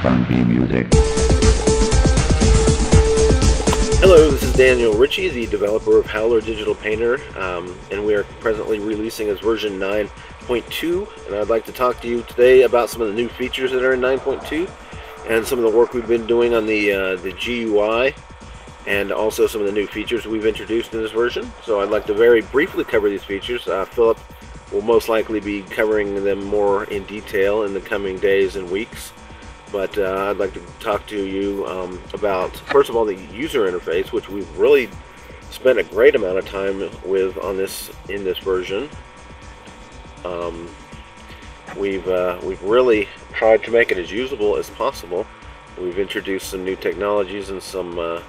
Funky music. Hello, this is Daniel Ritchie, the developer of Howler Digital Painter, and we are presently releasing as version 9.2, and I'd like to talk to you today about some of the new features that are in 9.2 and some of the work we've been doing on the GUI, and also some of the new features we've introduced in this version. So I'd like to very briefly cover these features. Philip will most likely be covering them more in detail in the coming days and weeks. But I'd like to talk to you about, first of all, the user interface, which we've really spent a great amount of time with on this in this version. We've really tried to make it as usable as possible. We've introduced some new technologies and some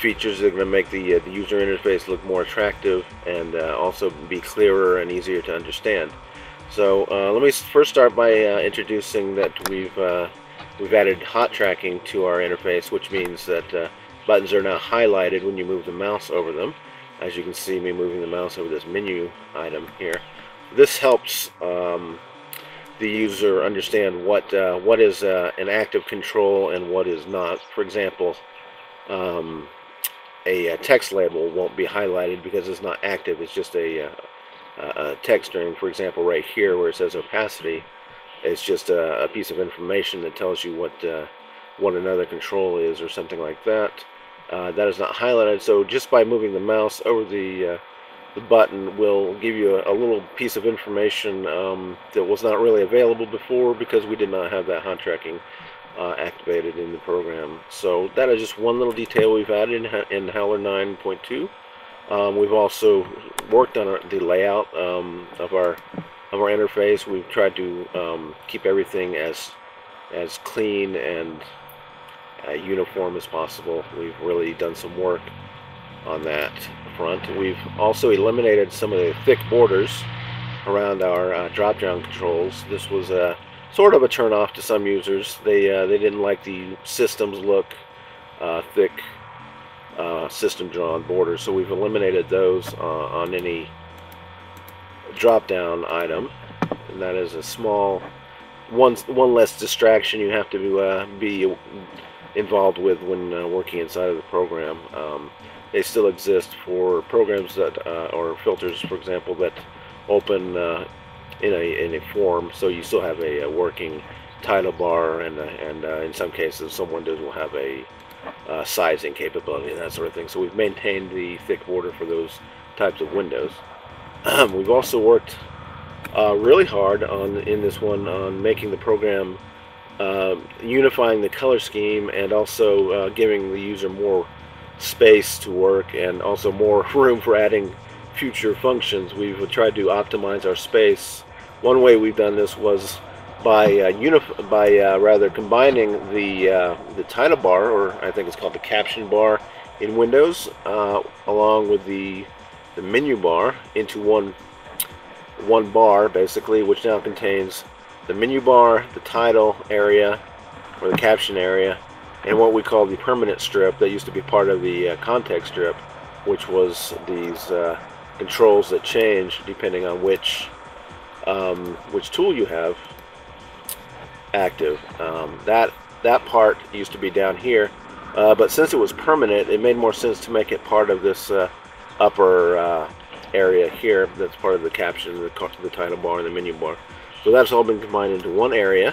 features that are going to make the user interface look more attractive and also be clearer and easier to understand. So let me first start by introducing that we've added hot tracking to our interface, which means that buttons are now highlighted when you move the mouse over them. As you can see me moving the mouse over this menu item here. This helps the user understand what is an active control and what is not. For example, a text label won't be highlighted because it's not active, it's just a text string. For example, right here where it says opacity, it's just a piece of information that tells you what another control is or something like that. That is not highlighted, so just by moving the mouse over the button will give you a little piece of information that was not really available before because we did not have that hot tracking activated in the program. So that is just one little detail we've added in Howler 9.2. We've also worked on the layout of our interface. We've tried to keep everything as clean and uniform as possible. We've really done some work on that front. We've also eliminated some of the thick borders around our drop-down controls. This was a sort of a turn-off to some users. They didn't like the system's look, thick. System drawn borders, so we've eliminated those on any drop down item, and that is a small one less distraction you have to be involved with when working inside of the program. They still exist for programs that or filters, for example, that open in a form, so you still have a working title bar, and in some cases someone will have a sizing capability and that sort of thing. So we've maintained the thick border for those types of windows. We've also worked really hard on making the program unifying the color scheme, and also giving the user more space to work, and also more room for adding future functions. We've tried to optimize our space. One way we've done this was by combining the title bar, or I think it's called the caption bar in Windows, along with the menu bar into one bar, basically, which now contains the menu bar, the title area, or the caption area, and what we call the permanent strip that used to be part of the context strip, which was these controls that change depending on which tool you have active. That part used to be down here, but since it was permanent, it made more sense to make it part of this upper area here that's part of the caption, the title bar, and the menu bar. So that's all been combined into one area,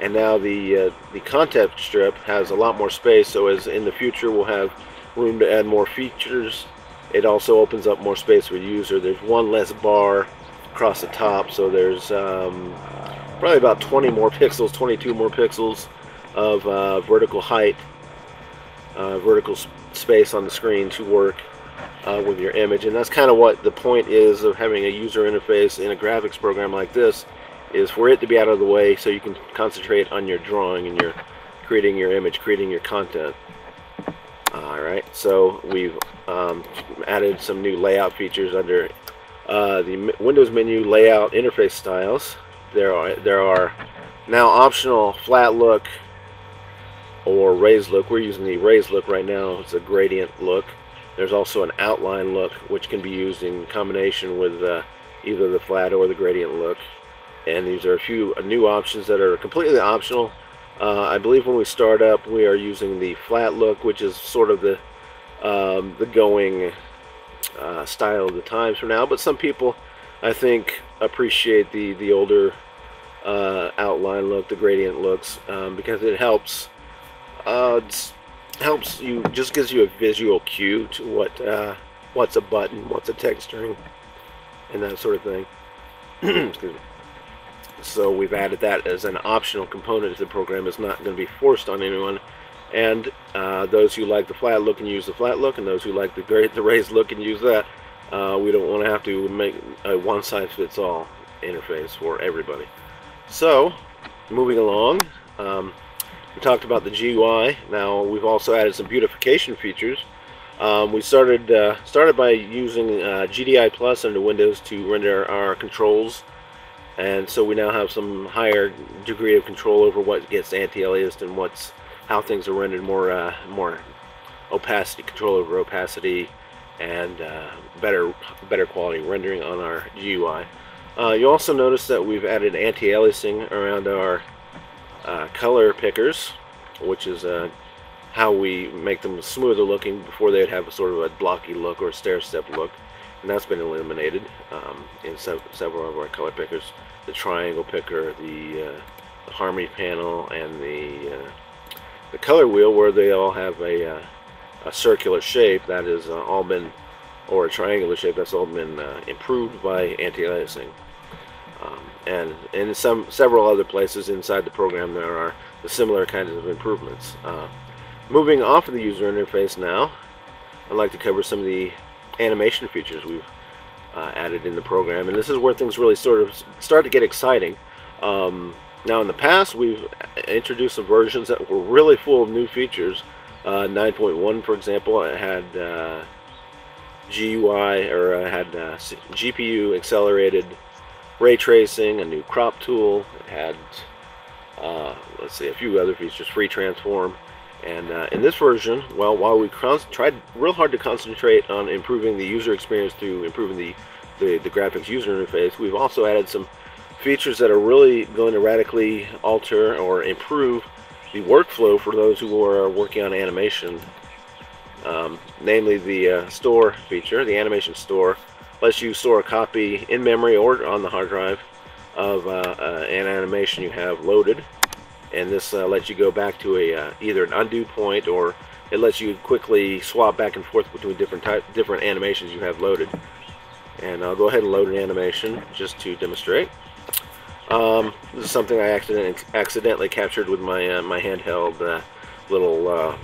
and now the content strip has a lot more space, so as in the future we'll have room to add more features. It also opens up more space for the user. There's one less bar across the top, so there's probably about 22 more pixels of vertical height, vertical space on the screen to work with your image. And that's kind of what the point is of having a user interface in a graphics program like this, is for it to be out of the way so you can concentrate on your drawing and your creating your image, creating your content. Alright, so we've added some new layout features under the Windows menu layout interface styles. There are now optional flat look or raised look. We're using the raised look right now. It's a gradient look. There's also an outline look, which can be used in combination with either the flat or the gradient look. and these are a few new options that are completely optional. I believe when we start up, we are using the flat look, which is sort of the going style of the times for now. But some people, I think, appreciate the older outline look, the gradient looks, because it helps. Helps you, just gives you a visual cue to what's a button, what's a texturing, and that sort of thing. Excuse me. So we've added that as an optional component to the program. It's not going to be forced on anyone. And those who like the flat look can use the flat look, and those who like the raised look can use that. We don't want to have to make a one-size-fits-all interface for everybody. So moving along, we talked about the GUI. Now we've also added some beautification features. We started by using GDI+ under Windows to render our controls, and so we now have some higher degree of control over what gets anti-aliased and what's how things are rendered. More opacity, control over opacity, and better quality rendering on our GUI. You also notice that we've added anti-aliasing around our color pickers, which is how we make them smoother looking. Before they'd have a sort of a blocky look or a stair-step look, and that's been eliminated in several of our color pickers. The triangle picker, the harmony panel, and the color wheel, where they all have a circular shape that is all been, or a triangular shape that's all been improved by anti-aliasing. And in several other places inside the program, there are similar kinds of improvements. Moving off of the user interface now, I'd like to cover some of the animation features we've added in the program, and this is where things really sort of start to get exciting. Now in the past, we've introduced some versions that were really full of new features. 9.1, for example, it had GPU accelerated ray tracing, a new crop tool. It had, let's see, a few other features, free transform. And in this version, well, while we tried real hard to concentrate on improving the user experience through improving the graphics user interface, we've also added some features that are really going to radically alter or improve the workflow for those who are working on animation. Namely, the store feature, the animation store, lets you store a copy in memory or on the hard drive of an animation you have loaded, and this lets you go back to a either an undo point, or it lets you quickly swap back and forth between different animations you have loaded. And I'll go ahead and load an animation just to demonstrate. This is something I accidentally captured with my my handheld little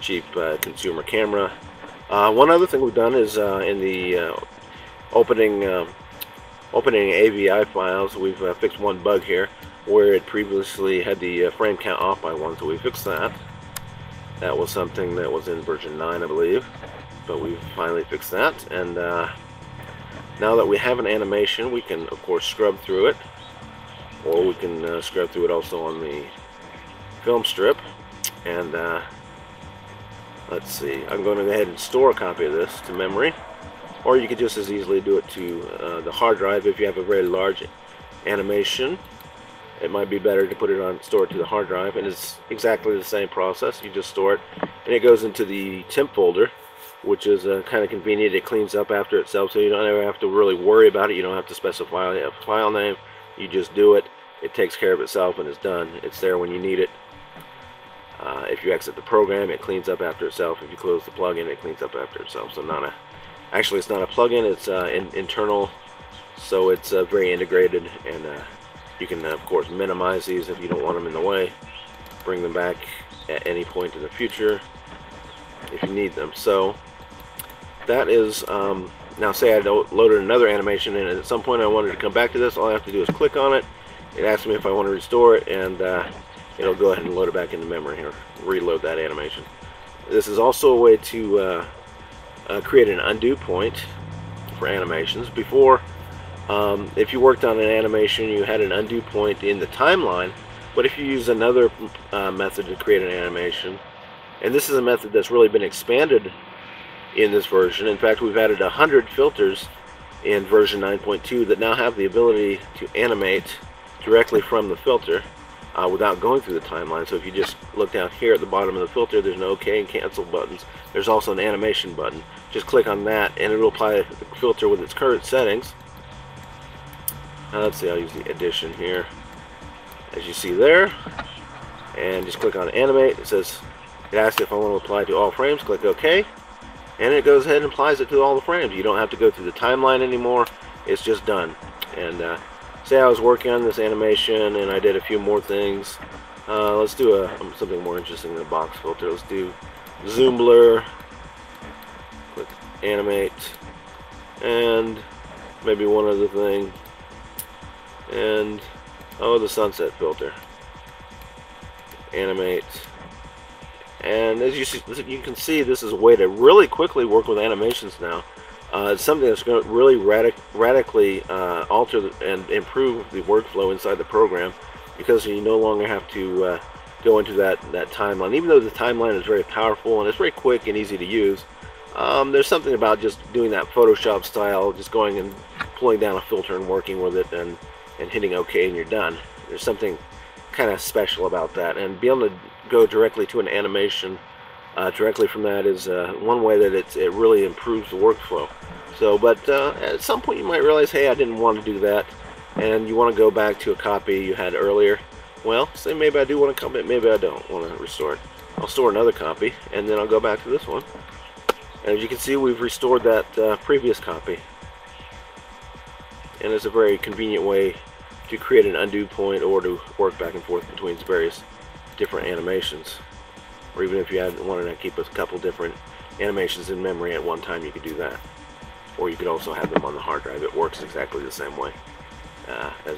cheap consumer camera. One other thing we've done is in the opening AVI files, we've fixed one bug here where it previously had the frame count off by one, so we fixed that. That was something that was in version 9, I believe, but we've finally fixed that. And now that we have an animation, we can of course scrub through it, or we can scrub through it also on the film strip. And let's see, I'm going to go ahead and store a copy of this to memory, or you could just as easily do it to the hard drive. If you have a very large animation, it might be better to put it on, store it to the hard drive, and it's exactly the same process. You just store it, and it goes into the temp folder, which is kind of convenient. It cleans up after itself, so you don't ever have to really worry about it. You don't have to specify a file name. You just do it. It takes care of itself, and it's done. It's there when you need it. If you exit the program, it cleans up after itself. If you close the plugin, it cleans up after itself. So not a, actually, it's not a plugin. It's internal, so it's very integrated, and you can, of course, minimize these if you don't want them in the way. Bring them back at any point in the future if you need them. So that is, now say I loaded another animation, and at some point I wanted to come back to this. All I have to do is click on it. It asks me if I want to restore it, and it'll go ahead and load it back into memory here, reload that animation. This is also a way to create an undo point for animations. Before, if you worked on an animation, you had an undo point in the timeline, but if you use another method to create an animation, and this is a method that's really been expanded in this version. In fact, we've added 100 filters in version 9.2 that now have the ability to animate directly from the filter without going through the timeline. So if you just look down here at the bottom of the filter, there's an OK and cancel buttons. There's also an animation button. Just click on that and it will apply the filter with its current settings. Let's see, I'll use the addition here, as you see there, and just click on animate. It says, it asks if I want to apply to all frames. Click OK, and it goes ahead and applies it to all the frames. You don't have to go through the timeline anymore. It's just done. And say I was working on this animation and I did a few more things. Let's do something more interesting than a box filter. Let's do zoom blur, click animate, and maybe one other thing. And oh, the sunset filter, animate. And as you see, you can see this is a way to really quickly work with animations now. It's something that's going to really radically alter and improve the workflow inside the program, because you no longer have to go into that timeline. Even though the timeline is very powerful and it's very quick and easy to use, there's something about just doing that Photoshop style, just going and pulling down a filter and working with it and hitting OK and you're done. There's something kind of special about that, and being able to go directly to an animation directly from that is one way that it really improves the workflow. So, but at some point you might realize, hey, I didn't want to do that, and you want to go back to a copy you had earlier. Well, say maybe I do want to copy it, maybe I don't want to restore it. I'll store another copy, and then I'll go back to this one. And as you can see, we've restored that previous copy. And it's a very convenient way to create an undo point or to work back and forth between various different animations. Or even if you wanted to keep a couple different animations in memory at one time, you could do that. Or you could also have them on the hard drive. It works exactly the same way. As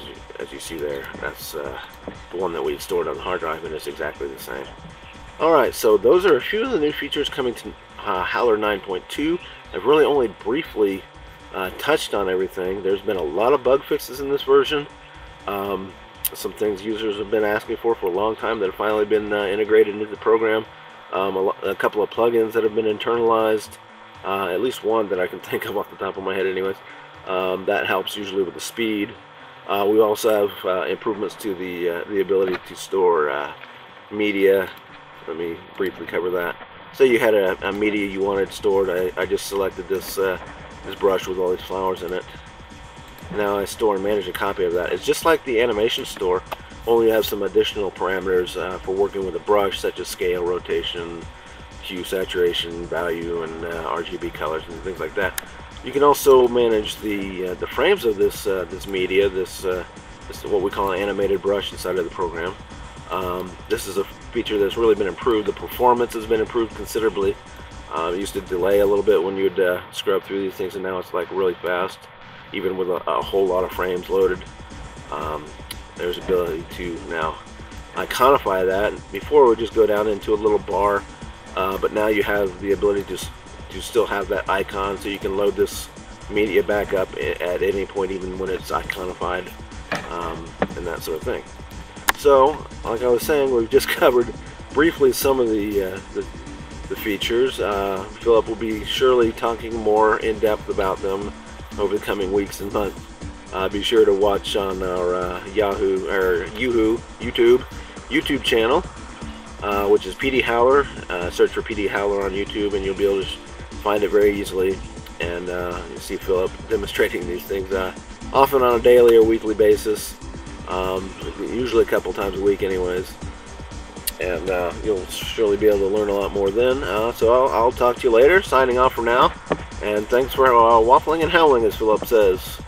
you see there, that's the one that we've stored on the hard drive, and it's exactly the same. Alright, so those are a few of the new features coming to Howler 9.2. I've really only briefly touched on everything. There's been a lot of bug fixes in this version. Some things users have been asking for a long time that have finally been integrated into the program. A couple of plugins that have been internalized, at least one that I can think of off the top of my head anyways. That helps usually with the speed. We also have improvements to the ability to store media. Let me briefly cover that. So you had a media you wanted stored. I just selected this brush with all these flowers in it. Now I store and manage a copy of that. It's just like the animation store, only you have some additional parameters for working with a brush, such as scale, rotation, hue, saturation, value, and RGB colors and things like that. You can also manage the frames of this media. This is what we call an animated brush inside of the program. This is a feature that's really been improved. The performance has been improved considerably. It used to delay a little bit when you'd scrub through these things, and now it's like really fast, even with a whole lot of frames loaded. There's ability to now iconify that. Before it would just go down into a little bar, but now you have the ability to still have that icon, so you can load this media back up at any point, even when it's iconified, and that sort of thing. So, like I was saying, we've just covered briefly some of the features. Philip will be surely talking more in depth about them over the coming weeks and months. Be sure to watch on our YouTube channel, which is PD Howler. Search for PD Howler on YouTube and you'll be able to find it very easily, and you'll see Philip demonstrating these things often on a daily or weekly basis, usually a couple times a week anyways, and you'll surely be able to learn a lot more then. So I'll talk to you later. Signing off for now. And thanks for waffling and howling, as Philip says.